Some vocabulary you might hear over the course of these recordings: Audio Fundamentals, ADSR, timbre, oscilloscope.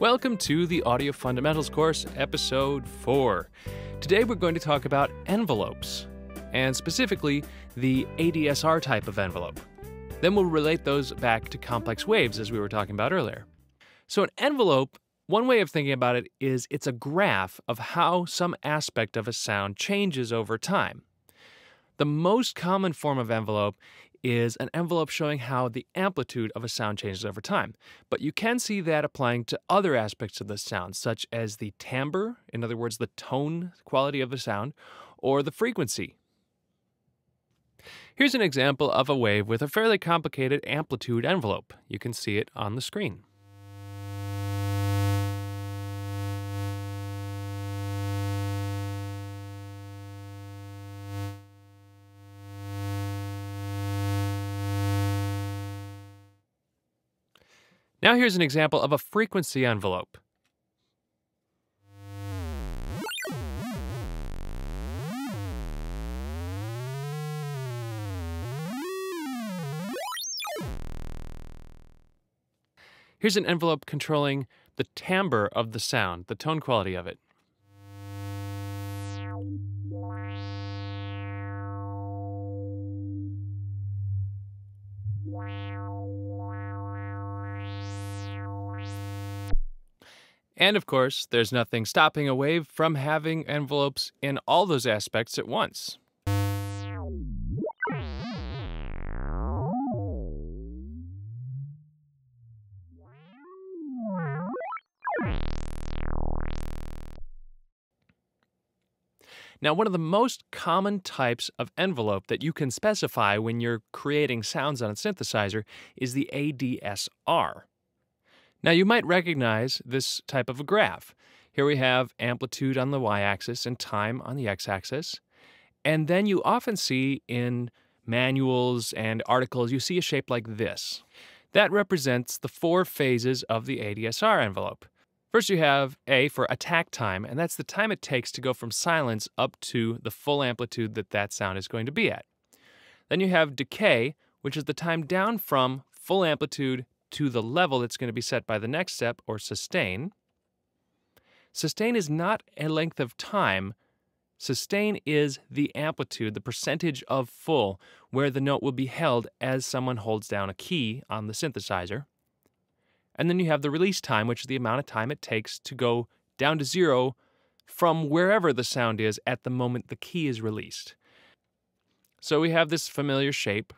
Welcome to the Audio Fundamentals course, episode 4. Today we're going to talk about envelopes, and specifically the ADSR type of envelope. Then we'll relate those back to complex waves as we were talking about earlier. So an envelope, one way of thinking about it is it's a graph of how some aspect of a sound changes over time. The most common form of envelope is an envelope showing how the amplitude of a sound changes over time. But you can see that applying to other aspects of the sound, such as the timbre, in other words, the tone quality of the sound, or the frequency. Here's an example of a wave with a fairly complicated amplitude envelope. You can see it on the screen. Now here's an example of a frequency envelope. Here's an envelope controlling the timbre of the sound, the tone quality of it. And of course, there's nothing stopping a wave from having envelopes in all those aspects at once. Now, one of the most common types of envelope that you can specify when you're creating sounds on a synthesizer is the ADSR. Now, you might recognize this type of a graph. Here we have amplitude on the y-axis and time on the x-axis. And then you often see in manuals and articles, you see a shape like this. That represents the four phases of the ADSR envelope. First, you have A for attack time, and that's the time it takes to go from silence up to the full amplitude that sound is going to be at. Then you have decay, which is the time down from full amplitude to the level that's going to be set by the next step, or sustain. Sustain is not a length of time. Sustain is the amplitude, the percentage of full, where the note will be held as someone holds down a key on the synthesizer. And then you have the release time, which is the amount of time it takes to go down to zero from wherever the sound is at the moment the key is released. So we have this familiar shape.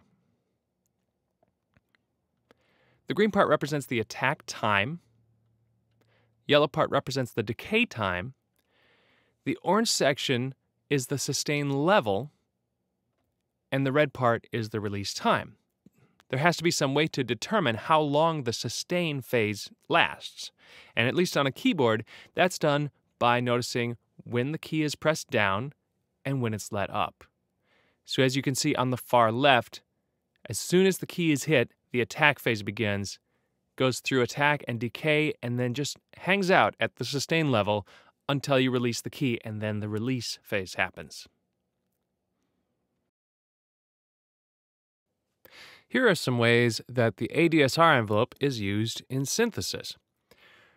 The green part represents the attack time. Yellow part represents the decay time. The orange section is the sustain level. And the red part is the release time. There has to be some way to determine how long the sustain phase lasts. And at least on a keyboard, that's done by noticing when the key is pressed down and when it's let up. So as you can see on the far left, as soon as the key is hit, the attack phase begins, goes through attack and decay, and then just hangs out at the sustain level until you release the key, and then the release phase happens. Here are some ways that the ADSR envelope is used in synthesis.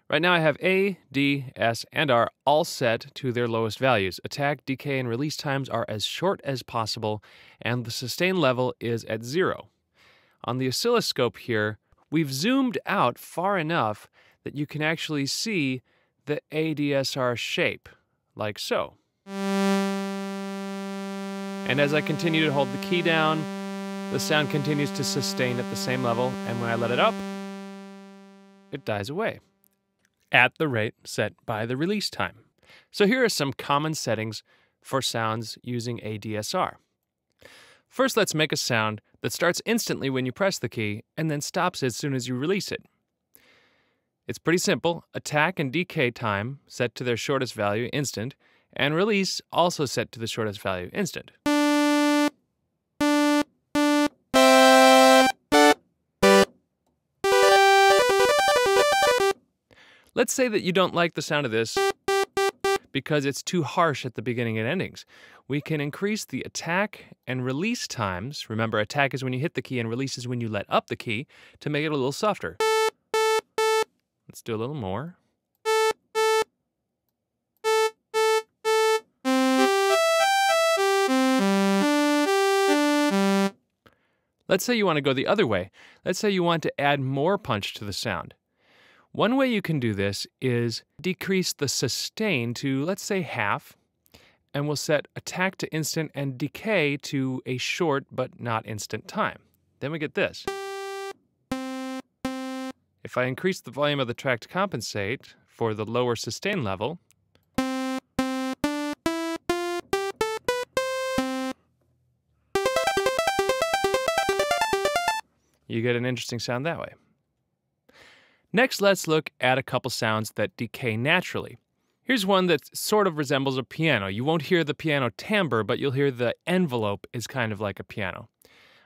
Right now I have A, D, S, and R all set to their lowest values. Attack, decay, and release times are as short as possible, and the sustain level is at 0. On the oscilloscope here, we've zoomed out far enough that you can actually see the ADSR shape, like so. And as I continue to hold the key down, the sound continues to sustain at the same level, and when I let it up, it dies away at the rate set by the release time. So here are some common settings for sounds using ADSR. First, let's make a sound that starts instantly when you press the key and then stops as soon as you release it. It's pretty simple. Attack and decay time set to their shortest value, instant, and release also set to the shortest value, instant. Let's say that you don't like the sound of this because it's too harsh at the beginning and endings. We can increase the attack and release times. Remember, attack is when you hit the key and release is when you let up the key, to make it a little softer. Let's do a little more. Let's say you want to go the other way. Let's say you want to add more punch to the sound. One way you can do this is decrease the sustain to, let's say, half, and we'll set attack to instant and decay to a short but not instant time. Then we get this. If I increase the volume of the track to compensate for the lower sustain level, you get an interesting sound that way. Next, let's look at a couple sounds that decay naturally. Here's one that sort of resembles a piano. You won't hear the piano timbre, but you'll hear the envelope is kind of like a piano.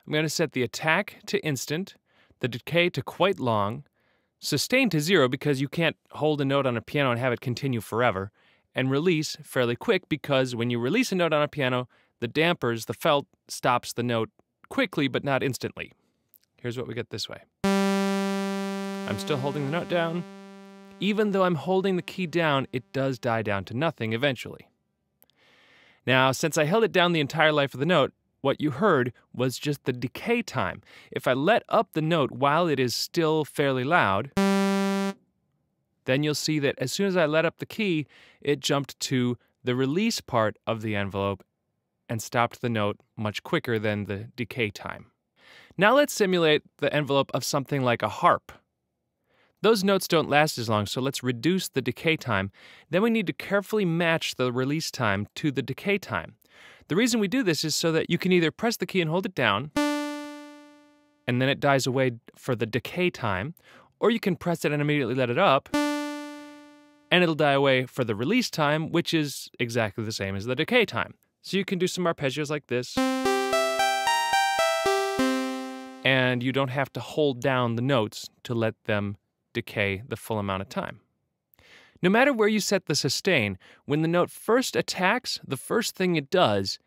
I'm going to set the attack to instant, the decay to quite long, sustain to zero because you can't hold a note on a piano and have it continue forever, and release fairly quick because when you release a note on a piano, the dampers, the felt, stops the note quickly but not instantly. Here's what we get this way. I'm still holding the note down. Even though I'm holding the key down, it does die down to nothing eventually. Now, since I held it down the entire life of the note, what you heard was just the decay time. If I let up the note while it is still fairly loud, then you'll see that as soon as I let up the key, it jumped to the release part of the envelope and stopped the note much quicker than the decay time. Now let's simulate the envelope of something like a harp. Those notes don't last as long, so let's reduce the decay time. Then we need to carefully match the release time to the decay time. The reason we do this is so that you can either press the key and hold it down, and then it dies away for the decay time, or you can press it and immediately let it up, and it'll die away for the release time, which is exactly the same as the decay time. So you can do some arpeggios like this, and you don't have to hold down the notes to let them decay the full amount of time. No matter where you set the sustain, when the note first attacks, the first thing it does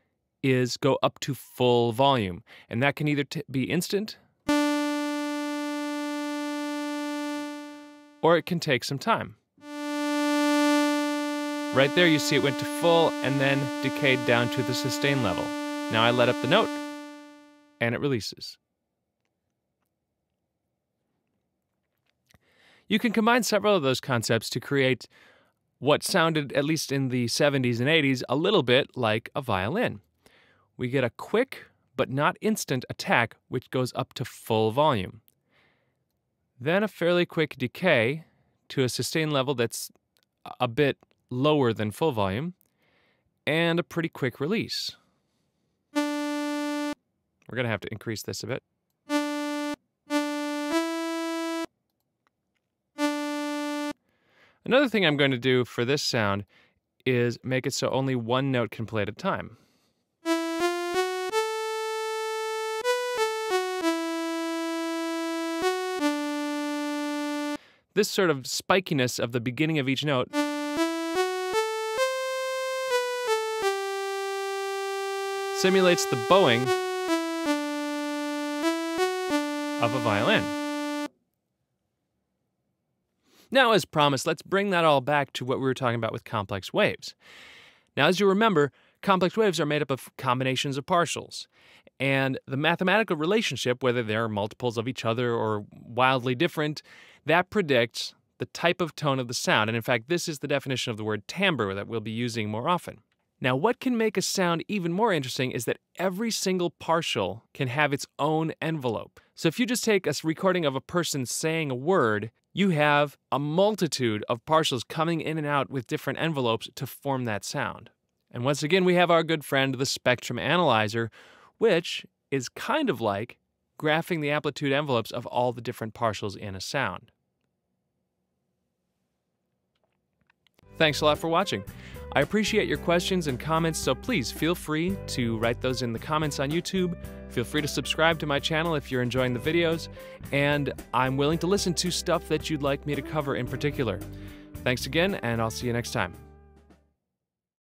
is go up to full volume, and that can either be instant, or it can take some time. Right there you see it went to full and then decayed down to the sustain level. Now I let up the note, and it releases. You can combine several of those concepts to create what sounded, at least in the 70s and 80s, a little bit like a violin. We get a quick but not instant attack which goes up to full volume. Then a fairly quick decay to a sustain level that's a bit lower than full volume, and a pretty quick release. We're going to have to increase this a bit. Another thing I'm going to do for this sound is make it so only one note can play at a time. This sort of spikiness of the beginning of each note simulates the bowing of a violin. Now, as promised, let's bring that all back to what we were talking about with complex waves. Now, as you remember, complex waves are made up of combinations of partials. And the mathematical relationship, whether they're multiples of each other or wildly different, that predicts the type of tone of the sound. And in fact, this is the definition of the word timbre that we'll be using more often. Now, what can make a sound even more interesting is that every single partial can have its own envelope. So if you just take a recording of a person saying a word, you have a multitude of partials coming in and out with different envelopes to form that sound. And once again, we have our good friend, the spectrum analyzer, which is kind of like graphing the amplitude envelopes of all the different partials in a sound. Thanks a lot for watching. I appreciate your questions and comments, so please feel free to write those in the comments on YouTube. Feel free to subscribe to my channel if you're enjoying the videos, and I'm willing to listen to stuff that you'd like me to cover in particular. Thanks again, and I'll see you next time.